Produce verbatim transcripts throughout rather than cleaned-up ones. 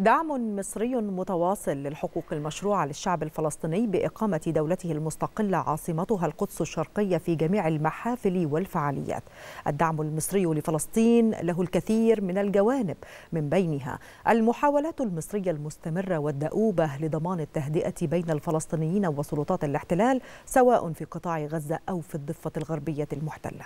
دعم مصري متواصل للحقوق المشروعة للشعب الفلسطيني بإقامة دولته المستقلة عاصمتها القدس الشرقية في جميع المحافل والفعاليات. الدعم المصري لفلسطين له الكثير من الجوانب، من بينها المحاولات المصرية المستمرة والدؤوبة لضمان التهدئة بين الفلسطينيين وسلطات الاحتلال سواء في قطاع غزة أو في الضفة الغربية المحتلة.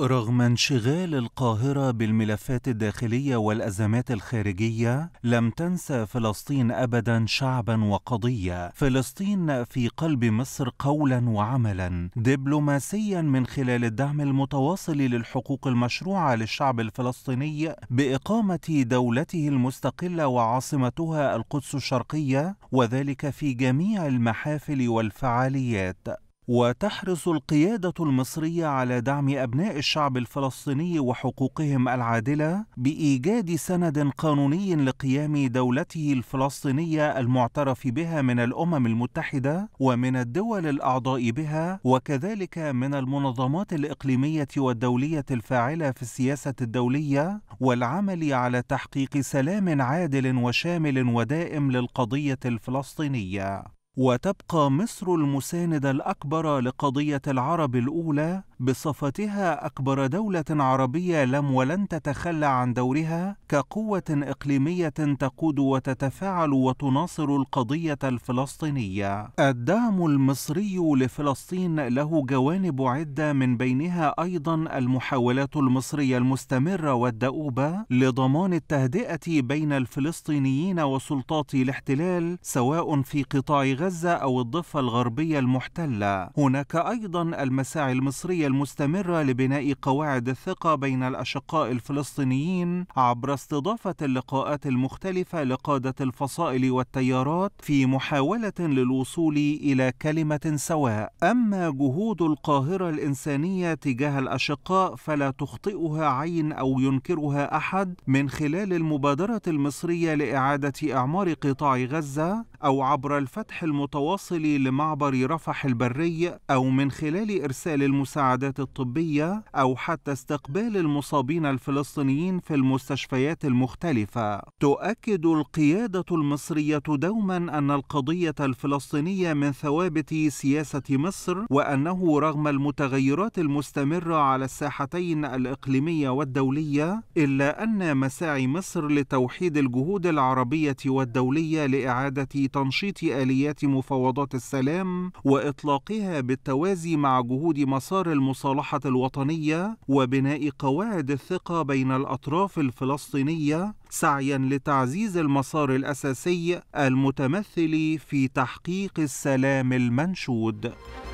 رغم انشغال القاهرة بالملفات الداخلية والأزمات الخارجية، لم تنسى فلسطين أبدا شعبا وقضية. فلسطين في قلب مصر قولا وعملا، دبلوماسيا من خلال الدعم المتواصل للحقوق المشروعة للشعب الفلسطيني بإقامة دولته المستقلة وعاصمتها القدس الشرقية، وذلك في جميع المحافل والفعاليات. وتحرص القيادة المصرية على دعم أبناء الشعب الفلسطيني وحقوقهم العادلة بإيجاد سند قانوني لقيام دولته الفلسطينية المعترف بها من الأمم المتحدة ومن الدول الأعضاء بها، وكذلك من المنظمات الإقليمية والدولية الفاعلة في السياسة الدولية، والعمل على تحقيق سلام عادل وشامل ودائم للقضية الفلسطينية. وتبقى مصر المساند الأكبر لقضية العرب الأولى بصفتها أكبر دولة عربية لم ولن تتخلى عن دورها كقوة إقليمية تقود وتتفاعل وتناصر القضية الفلسطينية. الدعم المصري لفلسطين له جوانب عدة، من بينها أيضا المحاولات المصرية المستمرة والدؤوبة لضمان التهدئة بين الفلسطينيين وسلطات الاحتلال سواء في قطاع غزة أو الضفة الغربية المحتلة. هناك أيضا المساعي المصرية المستمرة لبناء قواعد الثقة بين الأشقاء الفلسطينيين عبر استضافة اللقاءات المختلفة لقادة الفصائل والتيارات في محاولة للوصول إلى كلمة سواء. أما جهود القاهرة الإنسانية تجاه الأشقاء فلا تخطئها عين أو ينكرها أحد من خلال المبادرة المصرية لإعادة إعمار قطاع غزة، أو عبر الفتح المتواصل لمعبر رفح البري، أو من خلال إرسال المساعدات الطبية، أو حتى استقبال المصابين الفلسطينيين في المستشفيات المختلفة. تؤكد القيادة المصرية دوما أن القضية الفلسطينية من ثوابت سياسة مصر، وأنه رغم المتغيرات المستمرة على الساحتين الإقليمية والدولية إلا أن مساعي مصر لتوحيد الجهود العربية والدولية لإعادة تنشيط آليات مفاوضات السلام وإطلاقها بالتوازي مع جهود مسار المصالحة الوطنية وبناء قواعد الثقة بين الأطراف الفلسطينية، سعيا لتعزيز المسار الأساسي المتمثل في تحقيق السلام المنشود.